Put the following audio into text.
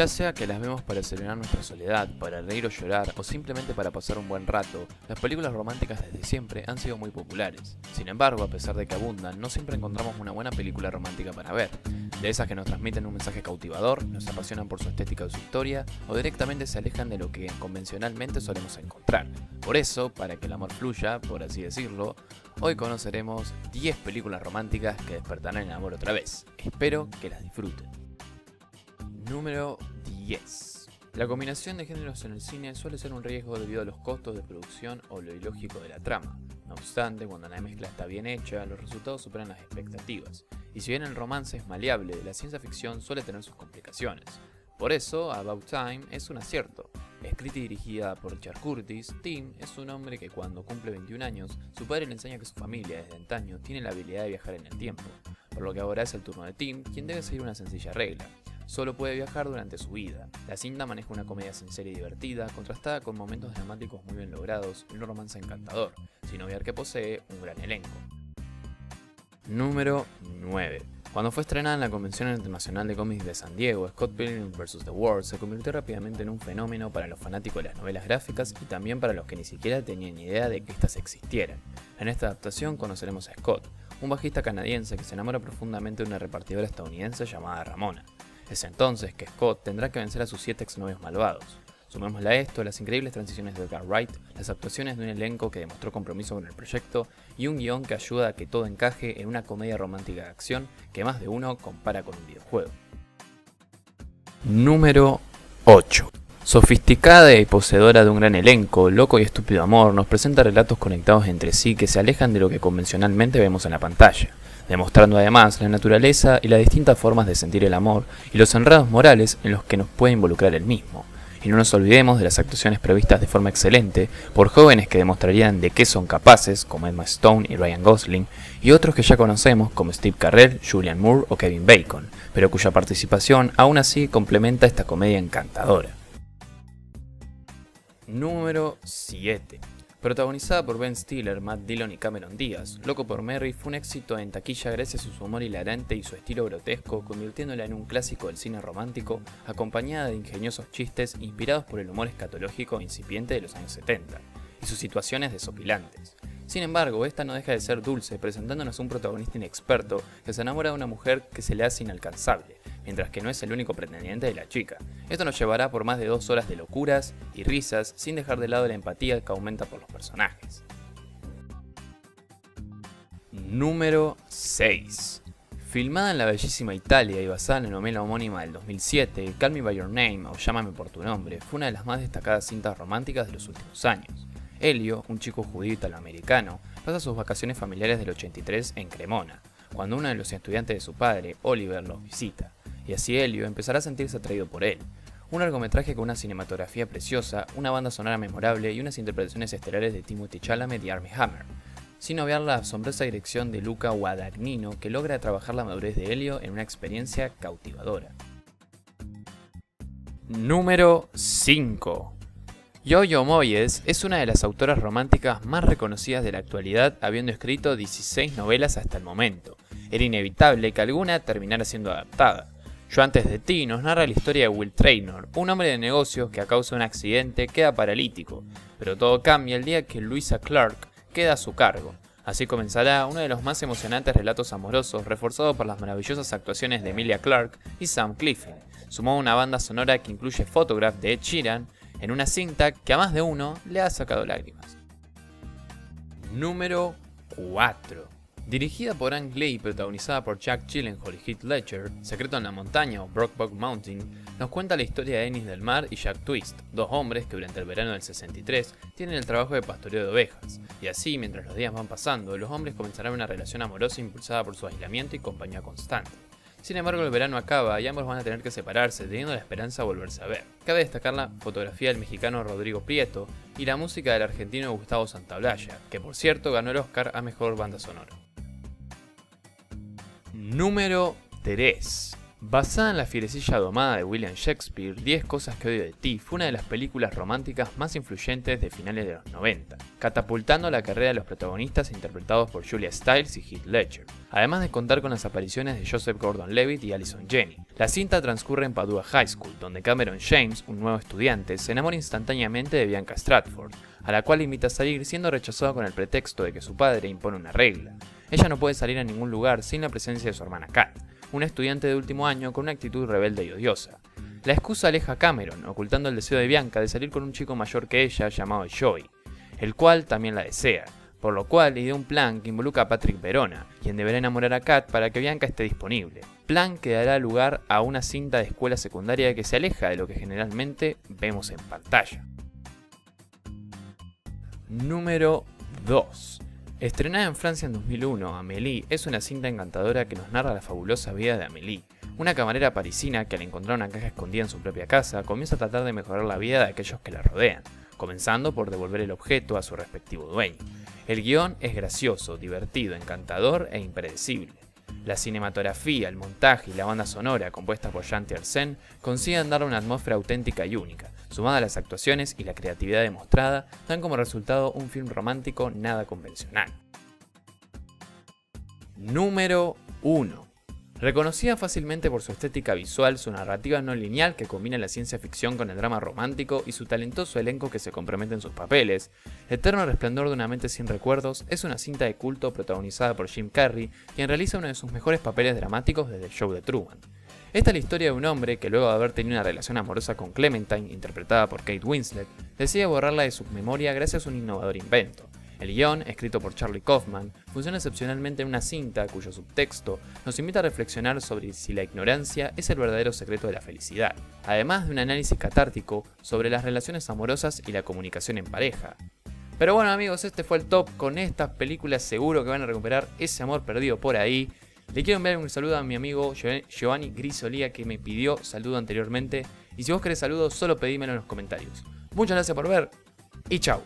Ya sea que las vemos para serenar nuestra soledad, para reír o llorar, o simplemente para pasar un buen rato, las películas románticas desde siempre han sido muy populares. Sin embargo, a pesar de que abundan, no siempre encontramos una buena película romántica para ver. De esas que nos transmiten un mensaje cautivador, nos apasionan por su estética o su historia, o directamente se alejan de lo que convencionalmente solemos encontrar. Por eso, para que el amor fluya, por así decirlo, hoy conoceremos 10 películas románticas que despertarán el amor otra vez. Espero que las disfruten. Número 10. La combinación de géneros en el cine suele ser un riesgo debido a los costos de producción o lo ilógico de la trama. No obstante, cuando la mezcla está bien hecha, los resultados superan las expectativas. Y si bien el romance es maleable, la ciencia ficción suele tener sus complicaciones. Por eso, About Time es un acierto. Escrita y dirigida por Richard Curtis, Tim es un hombre que cuando cumple 21 años, su padre le enseña que su familia desde antaño tiene la habilidad de viajar en el tiempo. Por lo que ahora es el turno de Tim, quien debe seguir una sencilla regla. Solo puede viajar durante su vida. La cinta maneja una comedia sincera y divertida, contrastada con momentos dramáticos muy bien logrados y un romance encantador, sin obviar que posee un gran elenco. Número 9. Cuando fue estrenada en la Convención Internacional de Cómics de San Diego, Scott Billing vs. The World se convirtió rápidamente en un fenómeno para los fanáticos de las novelas gráficas y también para los que ni siquiera tenían idea de que éstas existieran. En esta adaptación conoceremos a Scott, un bajista canadiense que se enamora profundamente de una repartidora estadounidense llamada Ramona. Es entonces que Scott tendrá que vencer a sus 7 exnovios malvados. Sumémosle a esto las increíbles transiciones de Edgar Wright, las actuaciones de un elenco que demostró compromiso con el proyecto y un guión que ayuda a que todo encaje en una comedia romántica de acción que más de uno compara con un videojuego. Número 8. Sofisticada y poseedora de un gran elenco, Loco y Estúpido Amor nos presenta relatos conectados entre sí que se alejan de lo que convencionalmente vemos en la pantalla, demostrando además la naturaleza y las distintas formas de sentir el amor y los enredos morales en los que nos puede involucrar el mismo. Y no nos olvidemos de las actuaciones previstas de forma excelente por jóvenes que demostrarían de qué son capaces, como Emma Stone y Ryan Gosling, y otros que ya conocemos como Steve Carell, Julianne Moore o Kevin Bacon, pero cuya participación aún así complementa esta comedia encantadora. Número 7. Protagonizada por Ben Stiller, Matt Dillon y Cameron Díaz, Loco por Mary fue un éxito en taquilla gracias a su humor hilarante y su estilo grotesco, convirtiéndola en un clásico del cine romántico, acompañada de ingeniosos chistes inspirados por el humor escatológico incipiente de los años 70, y sus situaciones desopilantes. Sin embargo, esta no deja de ser dulce, presentándonos a un protagonista inexperto que se enamora de una mujer que se le hace inalcanzable, mientras que no es el único pretendiente de la chica. Esto nos llevará por más de 2 horas de locuras y risas, sin dejar de lado la empatía que aumenta por los personajes. Número 6. Filmada en la bellísima Italia y basada en la novela homónima del 2007, Call Me By Your Name o Llámame Por Tu Nombre fue una de las más destacadas cintas románticas de los últimos años. Elio, un chico judío italoamericano, pasa sus vacaciones familiares del 83 en Cremona, cuando uno de los estudiantes de su padre, Oliver, los visita, y así Elio empezará a sentirse atraído por él. Un largometraje con una cinematografía preciosa, una banda sonora memorable y unas interpretaciones estelares de Timothée Chalamet y Armie Hammer, sin obviar la asombrosa dirección de Luca Guadagnino, que logra trabajar la madurez de Elio en una experiencia cautivadora. Número 5. Jojo Moyes es una de las autoras románticas más reconocidas de la actualidad, habiendo escrito 16 novelas hasta el momento. Era inevitable que alguna terminara siendo adaptada. Yo antes de ti nos narra la historia de Will Traynor, un hombre de negocios que a causa de un accidente queda paralítico, pero todo cambia el día que Louisa Clarke queda a su cargo. Así comenzará uno de los más emocionantes relatos amorosos, reforzado por las maravillosas actuaciones de Emilia Clarke y Sam Clifford, sumado a una banda sonora que incluye Photograph de Ed Sheeran, en una cinta que a más de uno le ha sacado lágrimas. Número 4. Dirigida por Ang Lee y protagonizada por Jack Gyllenhaal y Heath Ledger, Secreto en la Montaña o Brokeback Mountain nos cuenta la historia de Ennis del Mar y Jack Twist, dos hombres que durante el verano del 63 tienen el trabajo de pastoreo de ovejas, y así, mientras los días van pasando, los hombres comenzarán una relación amorosa impulsada por su aislamiento y compañía constante. Sin embargo, el verano acaba y ambos van a tener que separarse, teniendo la esperanza de volverse a ver. Cabe destacar la fotografía del mexicano Rodrigo Prieto y la música del argentino Gustavo Santaolalla, que por cierto ganó el Oscar a Mejor Banda Sonora. Número 3. Basada en la fierecilla domada de William Shakespeare, 10 cosas que odio de ti fue una de las películas románticas más influyentes de finales de los 90, catapultando la carrera de los protagonistas interpretados por Julia Stiles y Heath Ledger, además de contar con las apariciones de Joseph Gordon-Levitt y Allison Jenny. La cinta transcurre en Padua High School, donde Cameron James, un nuevo estudiante, se enamora instantáneamente de Bianca Stratford, a la cual invita a salir siendo rechazado con el pretexto de que su padre impone una regla. Ella no puede salir a ningún lugar sin la presencia de su hermana Kat, una estudiante de último año con una actitud rebelde y odiosa. La excusa aleja a Cameron, ocultando el deseo de Bianca de salir con un chico mayor que ella llamado Joey, el cual también la desea, por lo cual idea un plan que involucra a Patrick Verona, quien deberá enamorar a Kat para que Bianca esté disponible. Plan que dará lugar a una cinta de escuela secundaria que se aleja de lo que generalmente vemos en pantalla. Número 2. Estrenada en Francia en 2001, Amélie es una cinta encantadora que nos narra la fabulosa vida de Amélie, una camarera parisina que al encontrar una caja escondida en su propia casa comienza a tratar de mejorar la vida de aquellos que la rodean, comenzando por devolver el objeto a su respectivo dueño. El guión es gracioso, divertido, encantador e impredecible. La cinematografía, el montaje y la banda sonora compuesta por Jean Tiersen consiguen darle una atmósfera auténtica y única, sumada a las actuaciones y la creatividad demostrada, dan como resultado un film romántico nada convencional. Número 1. Reconocida fácilmente por su estética visual, su narrativa no lineal que combina la ciencia ficción con el drama romántico y su talentoso elenco que se compromete en sus papeles, Eterno Resplandor de una mente sin recuerdos es una cinta de culto protagonizada por Jim Carrey, quien realiza uno de sus mejores papeles dramáticos desde el show de Truman. Esta es la historia de un hombre que luego de haber tenido una relación amorosa con Clementine, interpretada por Kate Winslet, decide borrarla de su memoria gracias a un innovador invento. El guión, escrito por Charlie Kaufman, funciona excepcionalmente en una cinta cuyo subtexto nos invita a reflexionar sobre si la ignorancia es el verdadero secreto de la felicidad, además de un análisis catártico sobre las relaciones amorosas y la comunicación en pareja. Pero bueno amigos, este fue el top. Con estas películas seguro que van a recuperar ese amor perdido por ahí. Le quiero enviar un saludo a mi amigo Giovanni Grisolía, que me pidió saludo anteriormente, y si vos querés saludos solo pedímelo en los comentarios. Muchas gracias por ver y chau.